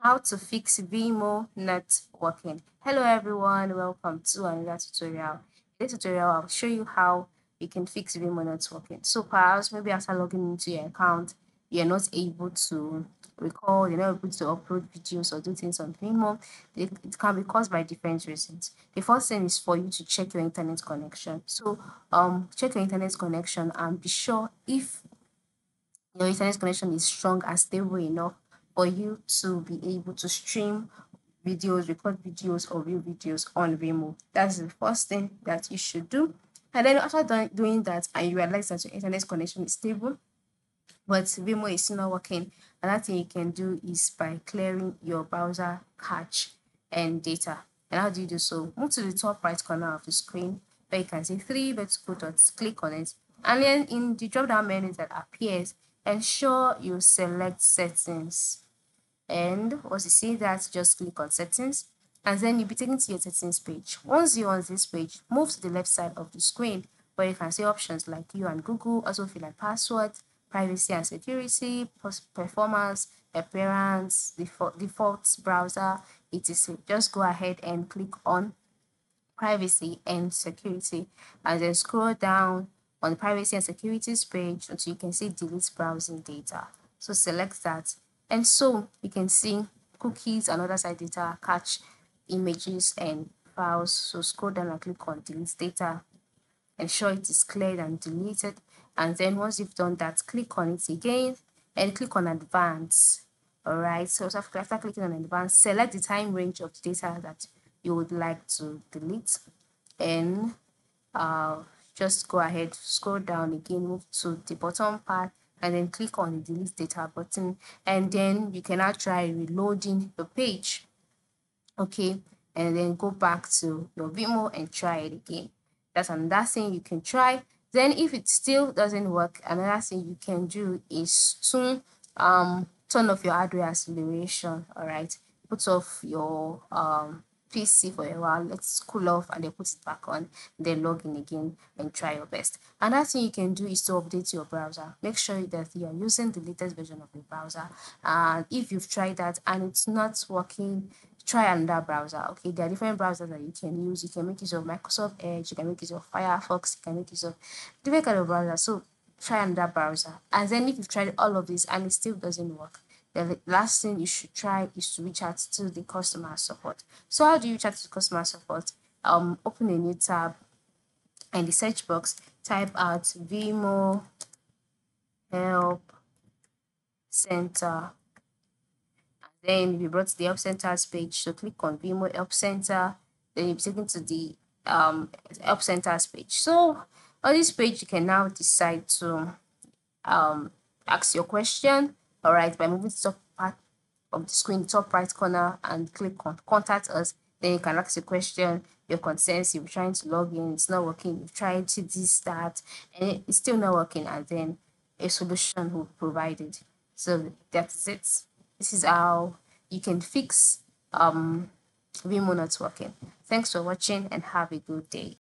How to fix Vimeo not working. Hello everyone, welcome to another tutorial. In this tutorial, I'll show you how you can fix Vimeo not working. So perhaps maybe after logging into your account, you're not able to record, you're not able to upload videos or do things on Vimeo. It can be caused by different reasons. The first thing is for you to check your internet connection. So check your internet connection and be sure if your internet connection is strong and stable enough for you to be able to stream videos, record videos, or view videos on Vimeo. That's the first thing that you should do. And then after doing that, and you realize that your internet connection is stable, but Vimeo is not working, another thing you can do is by clearing your browser cache and data. And how do you do so? Move to the top right corner of the screen where you can see 3 vertical dots. Click on it, and then in the drop-down menu that appears, ensure you select settings. And once you see that, just click on settings, and then you'll be taken to your settings page. Once you're on this page, move to the left side of the screen where you can see options like you and Google, also fill in password, privacy and security, performance, appearance, default browser, etc. Just go ahead and click on privacy and security, and then scroll down on the privacy and security page until you can see delete browsing data. So select that. And so you can see cookies and other side data, cache, images, and files. So scroll down and click on delete data. Ensure it is cleared and deleted. And then once you've done that, click on it again and click on advanced. All right. So after clicking on advanced, select the time range of data that you would like to delete. And just go ahead, scroll down again, move to the bottom part, and then click on the delete data button, and then you can now try reloading the page, okay, and then go back to your Vimeo and try it again. That's another thing you can try. Then if it still doesn't work, another thing you can do is to turn off your hardware acceleration. All right, put off your PC for a while, let's cool off, and then put it back on, then log in again and try your best. Another thing you can do is to update your browser. Make sure that you are using the latest version of the browser, and if you've tried that and it's not working, try another browser. Okay, there are different browsers that you can use. You can make use of Microsoft Edge, you can make use of Firefox, you can make use of different kind of browser. So try another browser, and then if you've tried all of this and it still doesn't work, the last thing you should try is to reach out to the customer support. So how do you reach out to customer support? Open a new tab, and the search box, type out Vimeo Help Center. Then we brought to the Help Center's page, so click on Vimeo Help Center. Then you'll be taken to the Help Center's page. So on this page, you can now decide to ask your question. All right, by moving to the top part of the screen, top right corner, and click on Contact Us. Then you can ask a question, your concerns. You're trying to log in, it's not working. You've tried to start, and it's still not working. And then a solution will be provided. So that's it. This is how you can fix Vimeo not working. Thanks for watching, and have a good day.